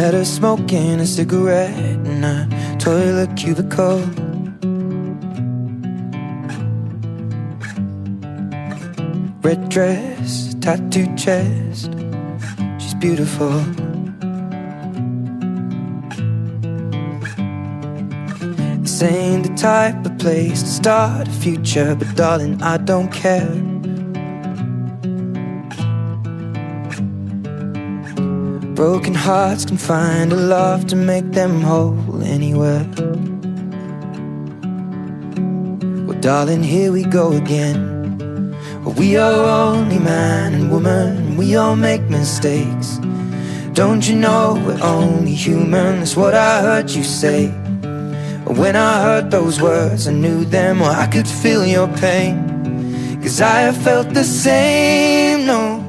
Met her smoking a cigarette in a toilet cubicle. Red dress, tattooed chest, she's beautiful. This ain't the type of place to start a future, but darling, I don't care. Broken hearts can find a love to make them whole anywhere. Well, darling, here we go again. Well, we are only man and woman, and we all make mistakes. Don't you know we're only human? That's what I heard you say. When I heard those words, I knew them. Well, I could feel your pain, 'cause I have felt the same, no.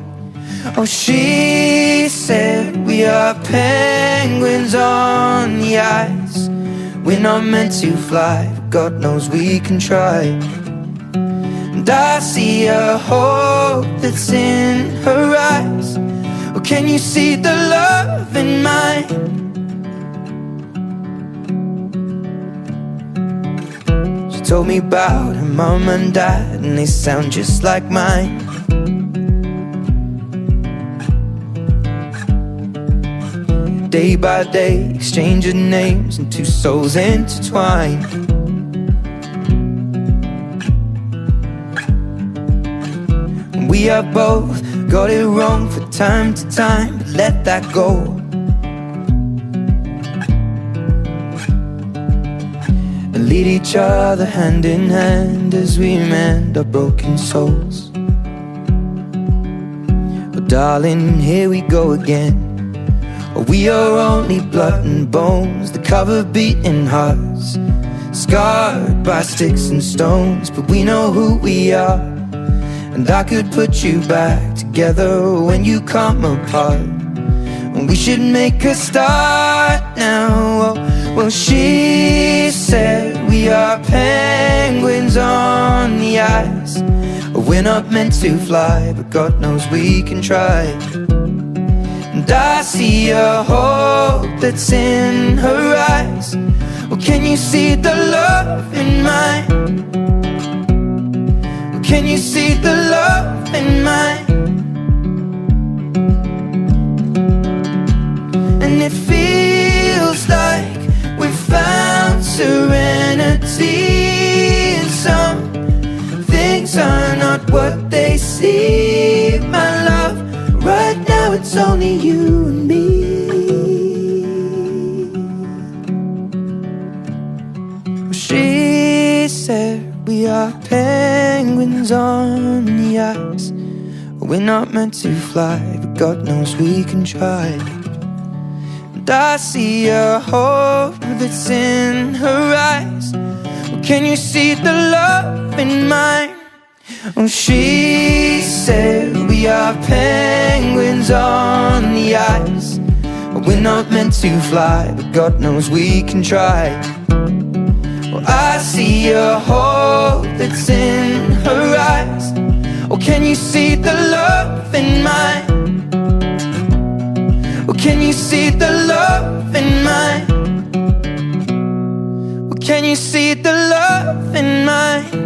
Oh, she said we are penguins on the ice. We're not meant to fly, but God knows we can try. And I see a hope that's in her eyes. Oh, can you see the love in mine? She told me about her mom and dad, and they sound just like mine. Day by day, exchanging names and two souls intertwined. We are both got it wrong from time to time, but let that go. And lead each other hand in hand as we mend our broken souls. Oh, darling, here we go again. We are only blood and bones, the cover beating hearts, scarred by sticks and stones, but we know who we are. And I could put you back together when you come apart, and we should make a start now. Oh, well, she said we are penguins on the ice. We're not meant to fly, but God knows we can try. And I see a hope that's in her eyes. Well, can you see the love in mine? Well, can you see the love in mine? And it feels like we've found serenity, and some things are not what they seem, my love. Right now it's only you and me. She said we are penguins on the ice. We're not meant to fly, but God knows we can try. And I see a hope that's in her eyes. Well, can you see the love in mine? Oh, she said we are penguins on the ice. We're not meant to fly, but God knows we can try. Well, I see a hope that's in her eyes. Oh, can you see the love in mine? Oh, can you see the love in mine? Oh, can you see the love in mine?